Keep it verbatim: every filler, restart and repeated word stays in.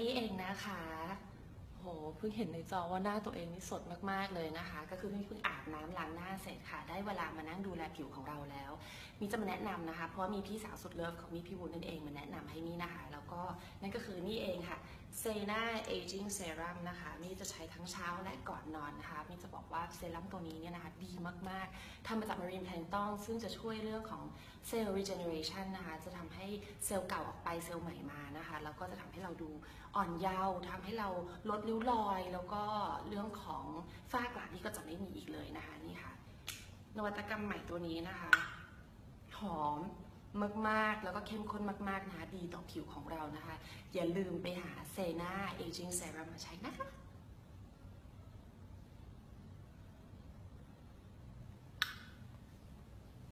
นี้เองนะคะโหเพิ่งเห็นในจอว่าหน้าตัวเองนี่สดมากๆเลยนะคะก็คือเพิ่งอาบน้ำล้างหน้าเสร็จค่ะได้เวลามานั่งดูแลผิวของเราแล้วมีจะมาแนะนำนะคะเพราะมีพี่สาวสุดเลิฟของมีพี่วุ้นนั่นเองมาแนะนำให้นี่นะคะแล้วก็นั่นก็คือนี่เองค่ะเซน่าเอจิ้งเซรั่มนะคะมีจะใช้ทั้งเช้าและก่อนนอนนะคะมีจะบอกว่าเซรั่มตัวนี้เนี่ยนะคะดีมากๆทำมาจากมารีนแพลนตองซึ่งจะช่วยเรื่องของเซลล์รีเจเนเรชันนะคะจะทำให้เซลล์เก่าออกไปเซลล์ใหม่มานะคะแล้วก็จะทำให้เราดูอ่อนเยาว์ทำให้เราลดริ้วรอยแล้วก็เรื่องของฝ้ากระนี่ก็จะไม่มีอีกเลยนะคะนี่ค่ะนวัตกรรมใหม่ตัวนี้นะคะหอมมากๆแล้วก็เข้มข้นมากๆนะคะดีต่อผิวของเรานะคะอย่าลืมไปหาเซน่าเอจิ้งเซรั่มมาใช้นะคะ